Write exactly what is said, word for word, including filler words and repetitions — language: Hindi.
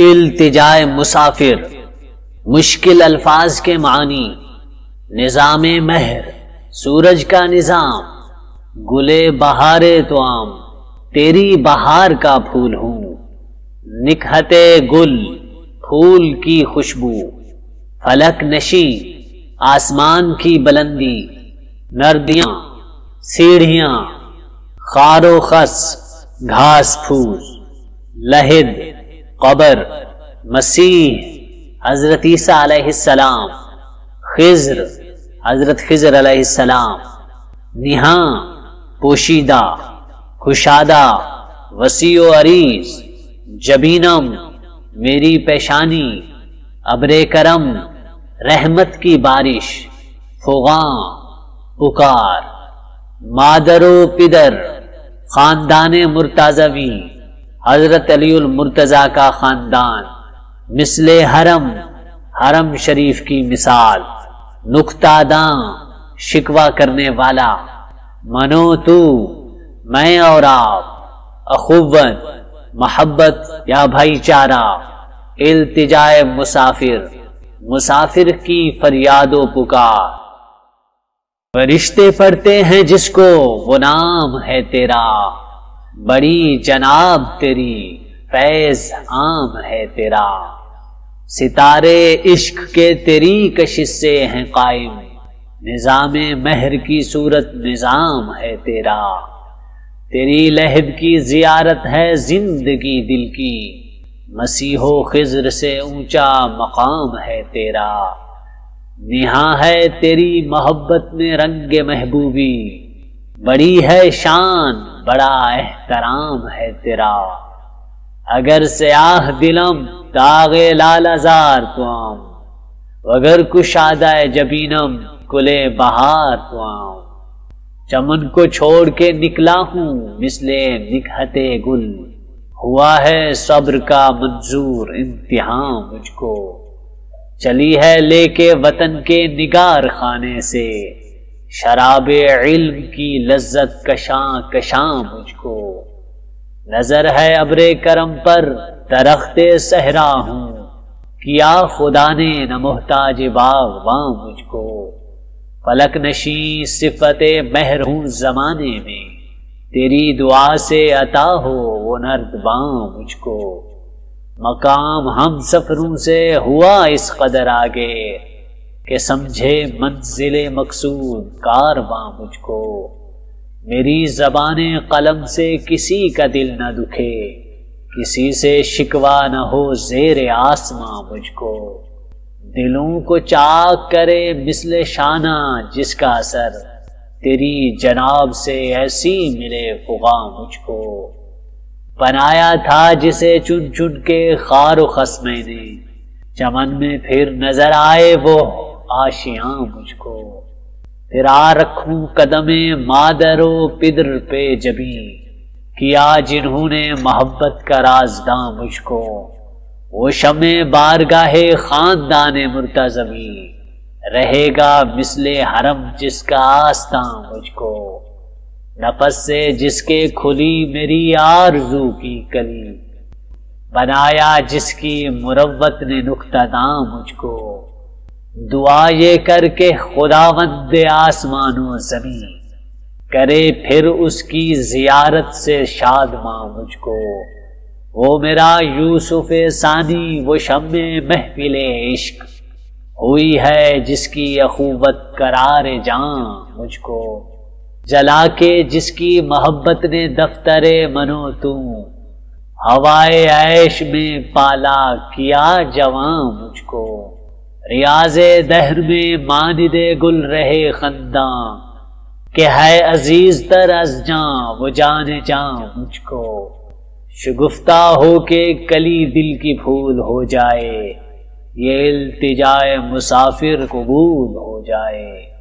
इल्तिजाए मुसाफिर, मुश्किल अल्फाज के मानी। निज़ामे महर, सूरज का निज़ाम। गुले बहारे तो आम, तेरी बहार का फूल हूँ। निकहते गुल, फूल की खुशबू। फलक नशी, आसमान की बुलंदी। नर्दियाँ, सीढ़ियाँ। खारो खस, घास फूस। लहिद, कबर। मसीह, हजरत ईसा अलैहिस्सलाम। खिज्र, हजरत खिज्र अलैहिस्सलाम। निहा, पोशीदा, खुशादा, वसीओ अरीज। जबीनम, मेरी पेशानी। अबरे करम, रहमत की बारिश। फुगां, पुकार। मादरो पिदर, खानदाने मुर्तज़वी। हजरत अलीउल मुर्तज़ा का खानदान। मिसले हरम, हरम शरीफ की मिसाल। नुक्तादां, शिकवा करने वाला। मनो तू, मैं और आप। अखुव्वत, मोहब्बत या भाईचारा। इल्तिजाए मुसाफिर, मुसाफिर की फरियादो पुकार। फरिश्ते पढ़ते हैं जिसको, वो नाम है तेरा। बड़ी जनाब तेरी, फैज आम है तेरा। सितारे इश्क के तेरी कशिश से हैं कायम। निज़ामे महर की सूरत निज़ाम है तेरा। तेरी लहब की जियारत है जिंदगी दिल की। मसीहो खिज्र से ऊंचा मकाम है तेरा। निहा है तेरी मोहब्बत में रंग महबूबी। बड़ी है शान, बड़ा एहतराम है तेरा। अगर स्याह दिलम, दागे लाल अजार तो आम। वगर कुशादा जबीनम, कुले बहार तो आम। चमन को छोड़ के निकला हूँ, मिसले निकहते गुल। हुआ है सब्र का मंजूर इम्तिहा मुझको। चली है लेके वतन के निगार खाने से। शराबे इल्म की लज्जत कशां कशां मुझको। नजर है अबरे करम पर, दरख्ते सहरा हूँ। किया खुदा ने न मोहताज बागवां मुझको। फलक नशी सिफते महर हूँ जमाने में। तेरी दुआ से अता हो वो नर्दबां मुझको। मकाम हम सफरों से हुआ इस कदर आगे, के समझे मंजिले मकसूद कारवां मुझको। मेरी ज़बाने कलम से किसी का दिल न दुखे, किसी से शिकवा न हो ज़ेरे आसमां मुझको। दिलों को चाक करे मिसले शाना जिसका असर, तेरी जनाब से ऐसी मिले फुगा मुझको। बनाया था जिसे चुन चुन के खारो खस मैंने, चमन में फिर नजर आए वो आशिया मुझको। तेरा रखूं कदमे मादरो पिदर पे जबी। किया जिन्होंने मोहब्बत का राजदा मुझको। वो शमे बारगाहे खानदाने मुर्तज़वी। रहेगा मिसले हरम जिसका आस्था मुझको। नफस से जिसके खुली मेरी आरज़ू की कली। बनाया जिसकी मुरव्वत ने नुक्तादा मुझको। दुआ ये करके खुदावंद आसमानो ज़मीं, करे फिर उसकी जियारत से शादमा मुझको। वो मेरा यूसुफ सानी, वो शम्मे महफिले इश्क। हुई है जिसकी अखुवत करारे जान मुझको। जला के जिसकी मोहब्बत ने दफ्तरे मनो तू। हवाए ऐश में पाला, किया जवां मुझको। रियाज़े दहर में मानिदे गुल रहे खंदा। के है अजीज तर अज जाँ, वो जाने जाँ मुझको। शगुफ्ता हो के कली दिल की फूल हो जाए। ये इल्तिजाए मुसाफिर कबूल हो जाए।